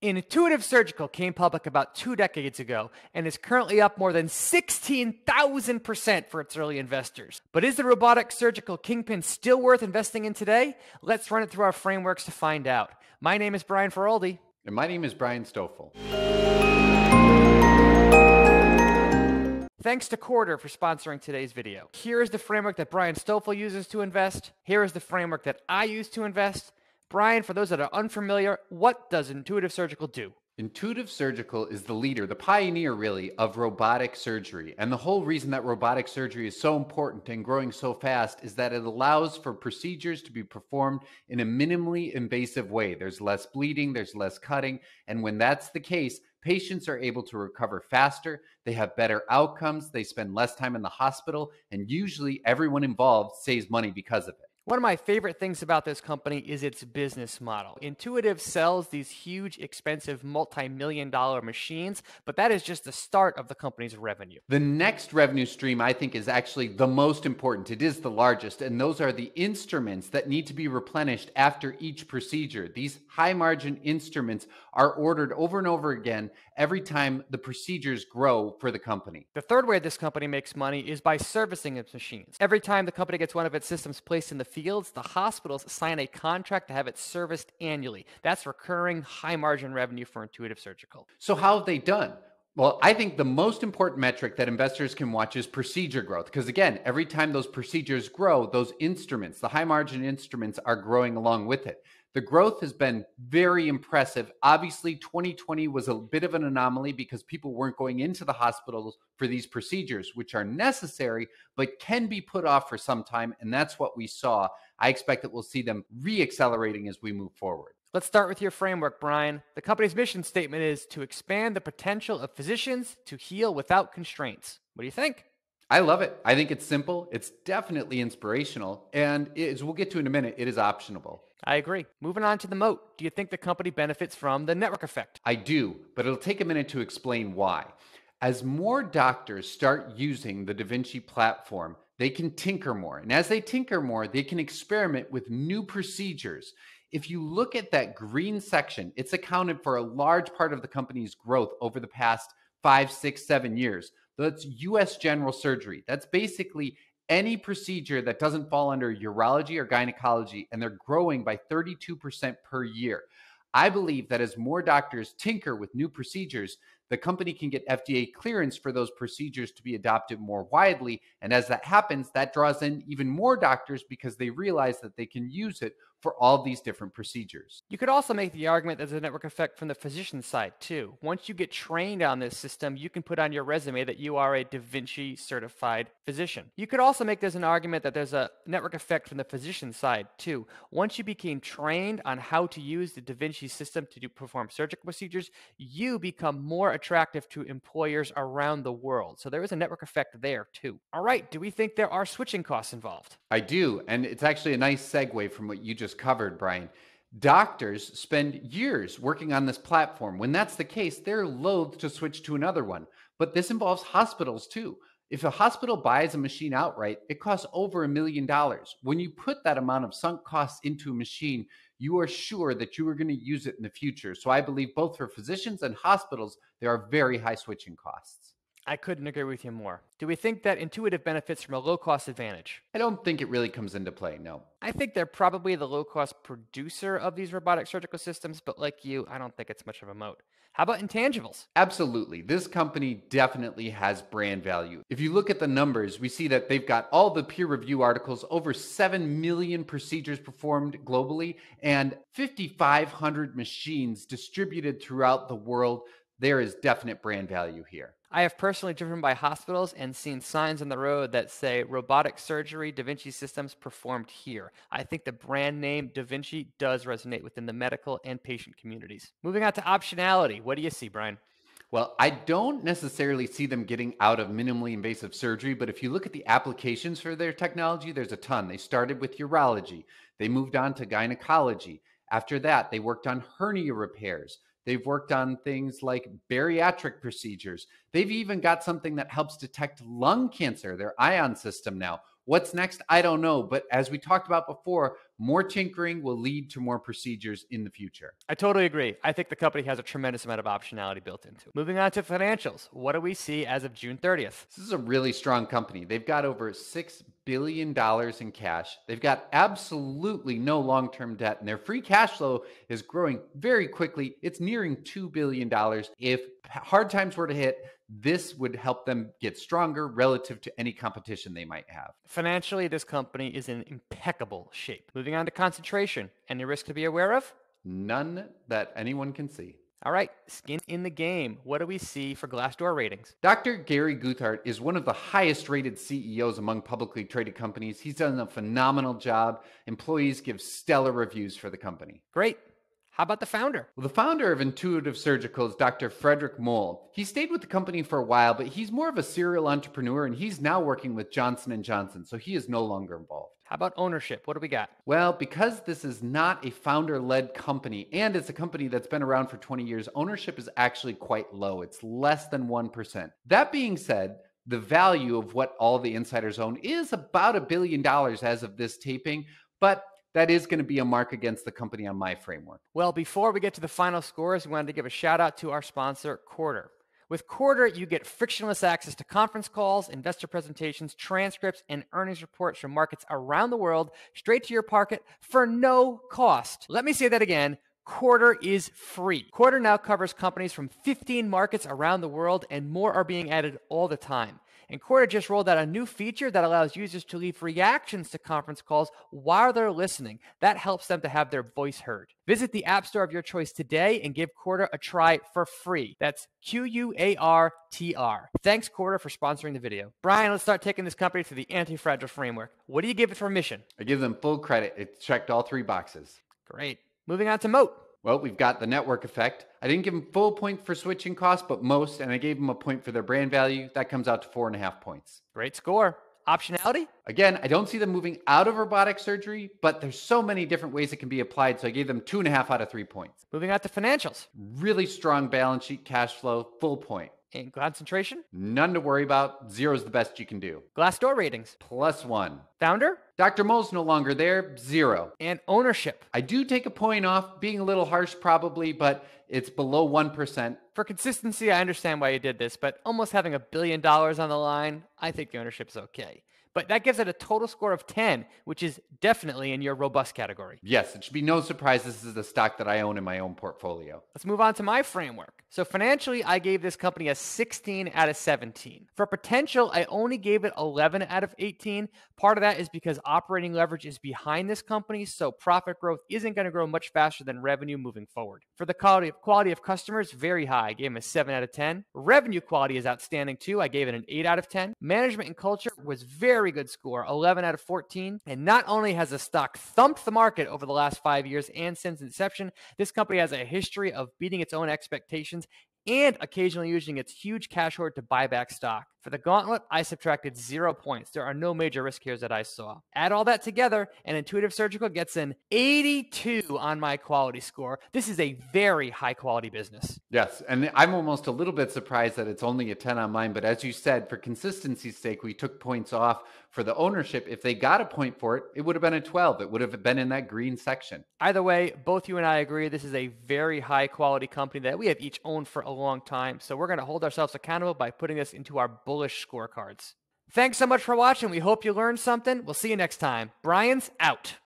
Intuitive Surgical came public about 2 decades ago and is currently up more than 16,000% for its early investors. But is the robotic surgical kingpin still worth investing in today? Let's run it through our frameworks to find out. My name is Brian Feroldi. And my name is Brian Stoffel. Thanks to Quartr for sponsoring today's video. Here is the framework that Brian Stoffel uses to invest. Here is the framework that I use to invest. Brian, for those that are unfamiliar, what does Intuitive Surgical do? Intuitive Surgical is the leader, the pioneer really, of robotic surgery. And the whole reason that robotic surgery is so important and growing so fast is that it allows for procedures to be performed in a minimally invasive way. There's less bleeding, there's less cutting. And when that's the case, patients are able to recover faster. They have better outcomes. They spend less time in the hospital. And usually everyone involved saves money because of it. One of my favorite things about this company is its business model. Intuitive sells these huge, expensive, multi-million-dollar machines, but that is just the start of the company's revenue. The next revenue stream, I think, is actually the most important. It is the largest, and those are the instruments that need to be replenished after each procedure. These high-margin instruments are ordered over and over again every time the procedures grow for the company. The third way this company makes money is by servicing its machines. Every time the company gets one of its systems placed in the fields, the hospitals sign a contract to have it serviced annually. That's recurring high margin revenue for Intuitive Surgical. So how have they done? Well, I think the most important metric that investors can watch is procedure growth. Because again, every time those procedures grow, those instruments, the high margin instruments, are growing along with it. The growth has been very impressive. Obviously, 2020 was a bit of an anomaly because people weren't going into the hospitals for these procedures, which are necessary, but can be put off for some time. And that's what we saw. I expect that we'll see them re-accelerating as we move forward. Let's start with your framework, Brian. The company's mission statement is to expand the potential of physicians to heal without constraints. What do you think? I love it. I think it's simple. It's definitely inspirational. And as we'll get to in a minute, it is optionable. I agree. Moving on to the moat. Do you think the company benefits from the network effect? I do, but it'll take a minute to explain why. As more doctors start using the Da Vinci platform, they can tinker more. And as they tinker more, they can experiment with new procedures. If you look at that green section, it's accounted for a large part of the company's growth over the past 5, 6, 7 years. That's U.S. general surgery. That's basically any procedure that doesn't fall under urology or gynecology, and they're growing by 32% per year. I believe that as more doctors tinker with new procedures, the company can get FDA clearance for those procedures to be adopted more widely. And as that happens, that draws in even more doctors because they realize that they can use it for all these different procedures. You could also make the argument that there's a network effect from the physician side too. Once you get trained on this system, you can put on your resume that you are a Da Vinci certified physician. You could also make an argument that there's a network effect from the physician side too. Once you became trained on how to use the Da Vinci system to perform surgical procedures, you become more attractive to employers around the world. So there is a network effect there too. All right, do we think there are switching costs involved? I do, and it's actually a nice segue from what you just covered, Brian. Doctors spend years working on this platform. When that's the case, they're loath to switch to another one. But this involves hospitals too. If a hospital buys a machine outright, it costs over $1 million. When you put that amount of sunk costs into a machine, you are sure that you are going to use it in the future. So I believe both for physicians and hospitals, there are very high switching costs. I couldn't agree with you more. Do we think that Intuitive benefits from a low-cost advantage? I don't think it really comes into play, no. I think they're probably the low-cost producer of these robotic surgical systems, but like you, I don't think it's much of a moat. How about intangibles? Absolutely. This company definitely has brand value. If you look at the numbers, we see that they've got all the peer review articles, over 7 million procedures performed globally, and 5,500 machines distributed throughout the world. There is definite brand value here. I have personally driven by hospitals and seen signs on the road that say robotic surgery Da Vinci systems performed here. I think the brand name Da Vinci does resonate within the medical and patient communities. Moving on to optionality. What do you see, Brian? Well, I don't necessarily see them getting out of minimally invasive surgery, but if you look at the applications for their technology, there's a ton. They started with urology. They moved on to gynecology. After that, they worked on hernia repairs. They've worked on things like bariatric procedures. They've even got something that helps detect lung cancer, their Ion system now. What's next? I don't know. But as we talked about before, more tinkering will lead to more procedures in the future. I totally agree. I think the company has a tremendous amount of optionality built into it. Moving on to financials. What do we see as of June 30th? This is a really strong company. They've got over $6 billion in cash. They've got absolutely no long-term debt, and their free cash flow is growing very quickly. It's nearing $2 billion. If hard times were to hit, this would help them get stronger relative to any competition they might have. Financially, this company is in impeccable shape. Moving on to concentration. Any risk to be aware of? None that anyone can see. All right, skin in the game. What do we see for Glassdoor ratings? Dr. Gary Guthart is one of the highest rated CEOs among publicly traded companies. He's done a phenomenal job. Employees give stellar reviews for the company. Great. How about the founder? Well, the founder of Intuitive Surgical is Dr. Frederick Moll. He stayed with the company for a while, but he's more of a serial entrepreneur, and he's now working with Johnson & Johnson, so he is no longer involved. How about ownership? What do we got? Well, because this is not a founder-led company, and it's a company that's been around for 20 years, ownership is actually quite low. It's less than 1%. That being said, the value of what all the insiders own is about $1 billion as of this taping, but that is going to be a mark against the company on my framework. Well, before we get to the final scores, we wanted to give a shout out to our sponsor, Quartr. With Quartr, you get frictionless access to conference calls, investor presentations, transcripts, and earnings reports from markets around the world, straight to your pocket for no cost. Let me say that again. Quartr is free. Quartr now covers companies from 15 markets around the world, and more are being added all the time. And Quartr just rolled out a new feature that allows users to leave reactions to conference calls while they're listening. That helps them to have their voice heard. Visit the app store of your choice today and give Quartr a try for free. That's Q-U-A-R-T-R. Thanks, Quartr, for sponsoring the video. Brian, let's start taking this company through the anti-fragile framework. What do you give it for mission? I give them full credit. It checked all three boxes. Great. Moving on to moat. Well, we've got the network effect. I didn't give them full point for switching costs, but most, and I gave them a point for their brand value. That comes out to 4.5 points. Great score. Optionality? Again, I don't see them moving out of robotic surgery, but there's so many different ways it can be applied. So I gave them 2.5 out of 3 points. Moving on to financials. Really strong balance sheet, cash flow, full point. And concentration? None to worry about. Zero is the best you can do. Glassdoor ratings? +1. Founder? Dr. Moll's no longer there. 0. And ownership? I do take a point off, being a little harsh probably, but it's below 1%. For consistency, I understand why you did this, but almost having $1 billion on the line, I think the ownership's okay. But that gives it a total score of 10, which is definitely in your robust category. Yes, it should be no surprise this is the stock that I own in my own portfolio. Let's move on to my framework. So financially, I gave this company a 16 out of 17. For potential, I only gave it 11 out of 18. Part of that is because operating leverage is behind this company, so profit growth isn't going to grow much faster than revenue moving forward. For the quality of customers, very high. I gave them a 7 out of 10. Revenue quality is outstanding too. I gave it an 8 out of 10. Management and culture was very good score, 11 out of 14. And not only has the stock thumped the market over the last 5 years and since inception, this company has a history of beating its own expectations and occasionally using its huge cash hoard to buy back stock. For the gauntlet, I subtracted 0 points. There are no major risk here that I saw. Add all that together, and Intuitive Surgical gets an 82 on my quality score. This is a very high-quality business. Yes, and I'm almost a little bit surprised that it's only a 10 on mine, but as you said, for consistency's sake, we took points off for the ownership. If they got a point for it, it would have been a 12. It would have been in that green section. Either way, both you and I agree this is a very high-quality company that we have each owned for a long time, so we're going to hold ourselves accountable by putting this into our bullish scorecards. Thanks so much for watching. We hope you learned something. We'll see you next time. Brian's out.